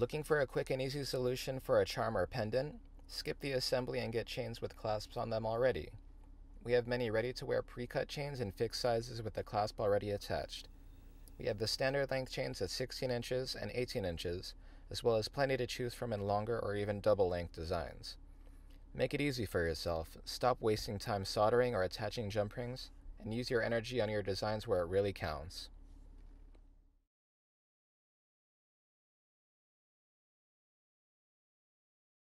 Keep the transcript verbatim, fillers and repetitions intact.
Looking for a quick and easy solution for a charm or pendant? Skip the assembly and get chains with clasps on them already. We have many ready-to-wear pre-cut chains in fixed sizes with the clasp already attached. We have the standard length chains at sixteen inches and eighteen inches, as well as plenty to choose from in longer or even double-length designs. Make it easy for yourself. Stop wasting time soldering or attaching jump rings, and use your energy on your designs where it really counts.